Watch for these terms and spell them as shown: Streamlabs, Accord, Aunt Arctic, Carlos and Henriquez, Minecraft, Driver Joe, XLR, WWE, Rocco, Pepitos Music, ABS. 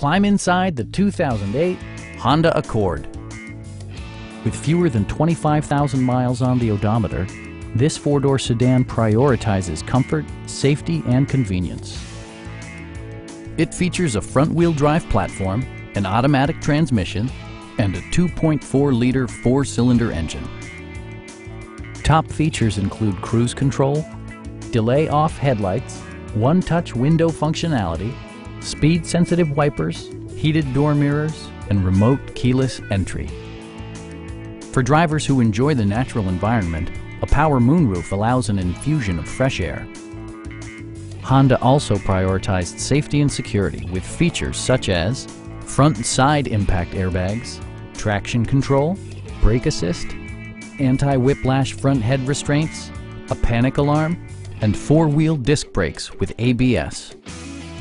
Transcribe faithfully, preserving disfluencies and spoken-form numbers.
Climb inside the two thousand eight Honda Accord. With fewer than twenty-five thousand miles on the odometer, this four-door sedan prioritizes comfort, safety, and convenience. It features a front-wheel drive platform, an automatic transmission, and a two point four liter four-cylinder engine. Top features include cruise control, delay-off headlights, one-touch window functionality, speed-sensitive wipers, heated door mirrors, and remote keyless entry. For drivers who enjoy the natural environment, a power moonroof allows an infusion of fresh air. Honda also prioritized safety and security with features such as front and side impact airbags, traction control, brake assist, anti-whiplash front head restraints, a panic alarm, and four-wheel disc brakes with A B S.